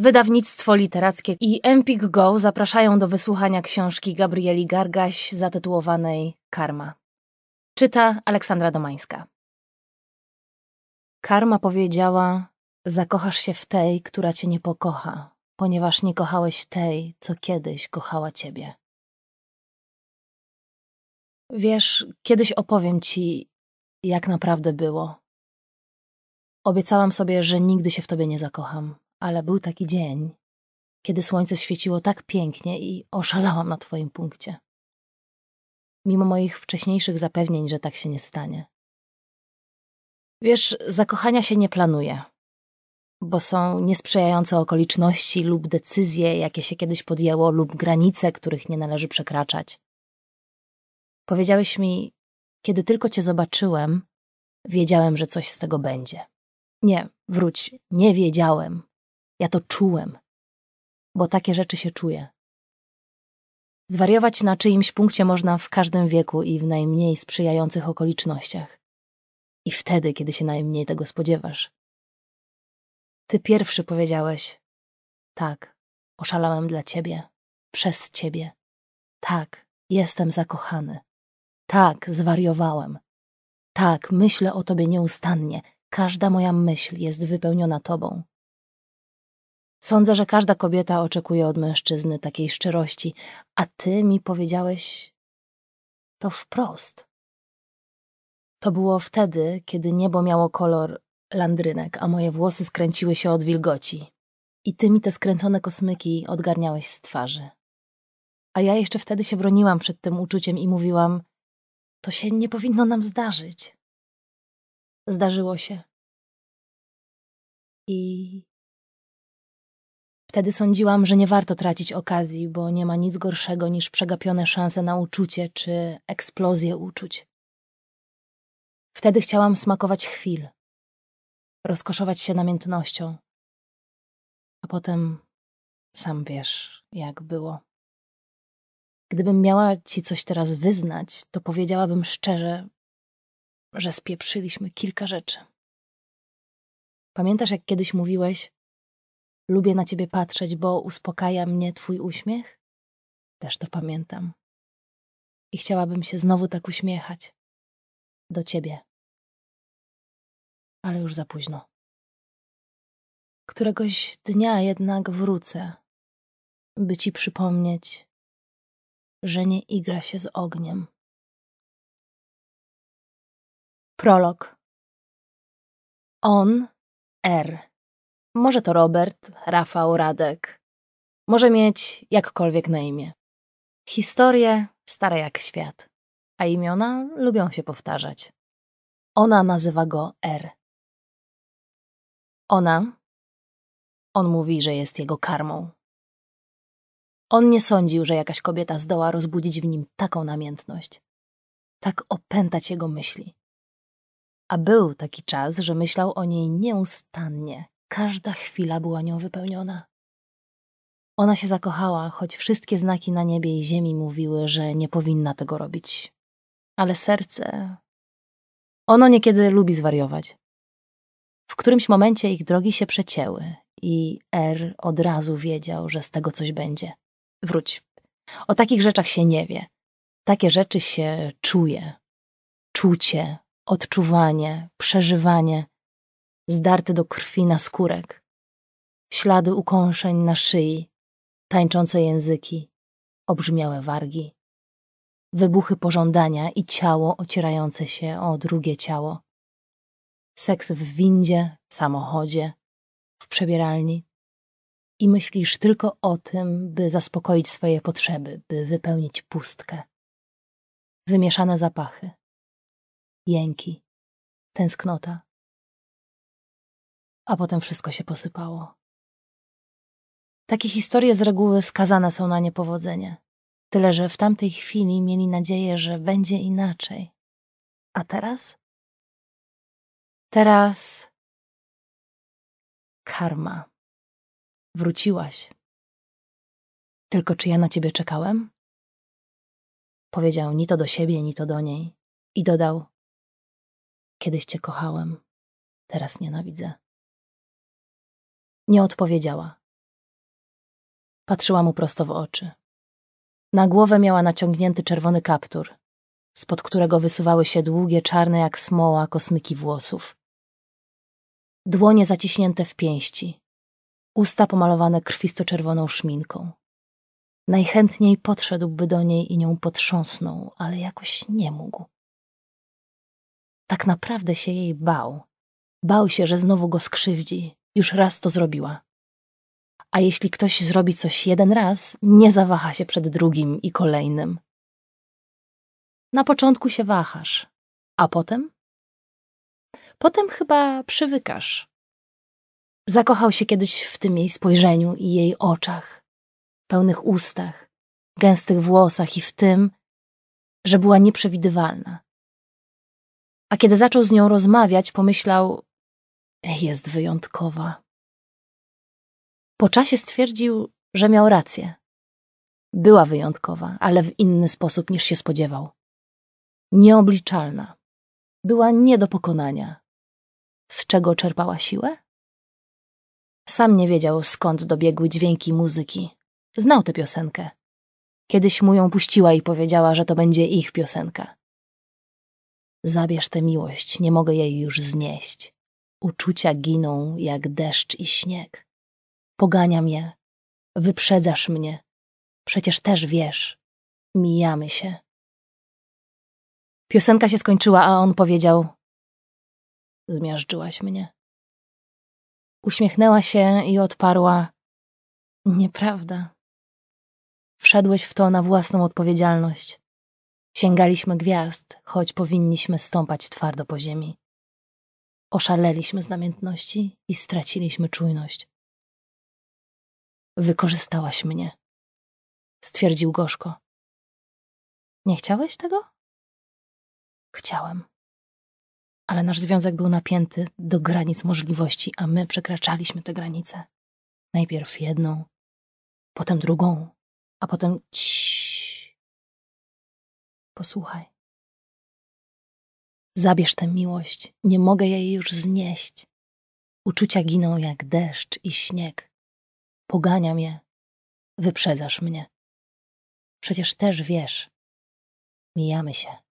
Wydawnictwo Literackie i Empik Go zapraszają do wysłuchania książki Gabrieli Gargaś zatytułowanej Karma. Czyta Aleksandra Domańska. Karma powiedziała: zakochasz się w tej, która cię nie pokocha, ponieważ nie kochałeś tej, co kiedyś kochała ciebie. Wiesz, kiedyś opowiem ci, jak naprawdę było. Obiecałam sobie, że nigdy się w tobie nie zakocham, ale był taki dzień, kiedy słońce świeciło tak pięknie i oszalałam na twoim punkcie. Mimo moich wcześniejszych zapewnień, że tak się nie stanie. Wiesz, zakochania się nie planuje, bo są niesprzyjające okoliczności lub decyzje, jakie się kiedyś podjęło, lub granice, których nie należy przekraczać. Powiedziałeś mi, kiedy tylko cię zobaczyłem, wiedziałem, że coś z tego będzie. Nie, wróć, nie wiedziałem. Ja to czułem, bo takie rzeczy się czuje. Zwariować na czyimś punkcie można w każdym wieku i w najmniej sprzyjających okolicznościach. I wtedy, kiedy się najmniej tego spodziewasz. Ty pierwszy powiedziałeś: tak, oszalałem dla ciebie, przez ciebie. Tak, jestem zakochany. Tak, zwariowałem. Tak, myślę o tobie nieustannie. Każda moja myśl jest wypełniona tobą. Sądzę, że każda kobieta oczekuje od mężczyzny takiej szczerości, a ty mi powiedziałeś to wprost. To było wtedy, kiedy niebo miało kolor landrynek, a moje włosy skręciły się od wilgoci. I ty mi te skręcone kosmyki odgarniałeś z twarzy. A ja jeszcze wtedy się broniłam przed tym uczuciem i mówiłam: to się nie powinno nam zdarzyć. Zdarzyło się. I wtedy sądziłam, że nie warto tracić okazji, bo nie ma nic gorszego niż przegapione szanse na uczucie czy eksplozję uczuć. Wtedy chciałam smakować chwil, rozkoszować się namiętnością. A potem sam wiesz, jak było. Gdybym miała ci coś teraz wyznać, to powiedziałabym szczerze, że spieprzyliśmy kilka rzeczy. Pamiętasz, jak kiedyś mówiłeś: lubię na ciebie patrzeć, bo uspokaja mnie twój uśmiech? Też to pamiętam. I chciałabym się znowu tak uśmiechać. Do ciebie. Ale już za późno. Któregoś dnia jednak wrócę, by ci przypomnieć, że nie igra się z ogniem. Prolog. On, R. Może to Robert, Rafał, Radek. Może mieć jakkolwiek na imię. Historie stare jak świat, a imiona lubią się powtarzać. Ona nazywa go R. On mówi, że jest jego karmą. On nie sądził, że jakaś kobieta zdoła rozbudzić w nim taką namiętność, tak opętać jego myśli. A był taki czas, że myślał o niej nieustannie. Każda chwila była nią wypełniona. Ona się zakochała, choć wszystkie znaki na niebie i ziemi mówiły, że nie powinna tego robić. Ale serce, ono niekiedy lubi zwariować. W którymś momencie ich drogi się przecięły i R od razu wiedział, że z tego coś będzie. Wróć. O takich rzeczach się nie wie. Takie rzeczy się czuje. Czucie, odczuwanie, przeżywanie. Zdarty do krwi naskórek, ślady ukąszeń na szyi, tańczące języki, obrzmiałe wargi, wybuchy pożądania i ciało ocierające się o drugie ciało, seks w windzie, w samochodzie, w przebieralni i myślisz tylko o tym, by zaspokoić swoje potrzeby, by wypełnić pustkę. Wymieszane zapachy, jęki, tęsknota. A potem wszystko się posypało. Takie historie z reguły skazane są na niepowodzenie. Tyle, że w tamtej chwili mieli nadzieję, że będzie inaczej. A teraz? Teraz karma. Wróciłaś. Tylko czy ja na ciebie czekałem? Powiedział ni to do siebie, ni to do niej. I dodał: kiedyś cię kochałem, teraz nienawidzę. Nie odpowiedziała. Patrzyła mu prosto w oczy. Na głowę miała naciągnięty czerwony kaptur, spod którego wysuwały się długie, czarne jak smoła kosmyki włosów. Dłonie zaciśnięte w pięści, usta pomalowane krwisto-czerwoną szminką. Najchętniej podszedłby do niej i nią potrząsnął, ale jakoś nie mógł. Tak naprawdę się jej bał. Bał się, że znowu go skrzywdzi. Już raz to zrobiła. A jeśli ktoś zrobi coś jeden raz, nie zawaha się przed drugim i kolejnym. Na początku się wahasz, a potem? Potem chyba przywykasz. Zakochał się kiedyś w tym jej spojrzeniu i jej oczach, pełnych ustach, gęstych włosach i w tym, że była nieprzewidywalna. A kiedy zaczął z nią rozmawiać, pomyślał, jest wyjątkowa. Po czasie stwierdził, że miał rację. Była wyjątkowa, ale w inny sposób niż się spodziewał. Nieobliczalna. Była nie do pokonania. Z czego czerpała siłę? Sam nie wiedział, skąd dobiegły dźwięki muzyki. Znał tę piosenkę. Kiedyś mu ją puściła i powiedziała, że to będzie ich piosenka. Zabierz tę miłość, nie mogę jej już znieść. Uczucia giną jak deszcz i śnieg. Poganiam je, wyprzedzasz mnie. Przecież też wiesz, mijamy się. Piosenka się skończyła, a on powiedział: zmiażdżyłaś mnie. Uśmiechnęła się i odparła: nieprawda. Wszedłeś w to na własną odpowiedzialność. Sięgaliśmy gwiazd, choć powinniśmy stąpać twardo po ziemi. Oszaleliśmy z namiętności i straciliśmy czujność. Wykorzystałaś mnie, stwierdził gorzko. Nie chciałeś tego? Chciałem. Ale nasz związek był napięty do granic możliwości, a my przekraczaliśmy te granice. Najpierw jedną, potem drugą, a potem... Ciii. Posłuchaj. Zabierz tę miłość, nie mogę jej już znieść. Uczucia giną jak deszcz i śnieg. Poganiam je, wyprzedzasz mnie. Przecież też wiesz, mijamy się.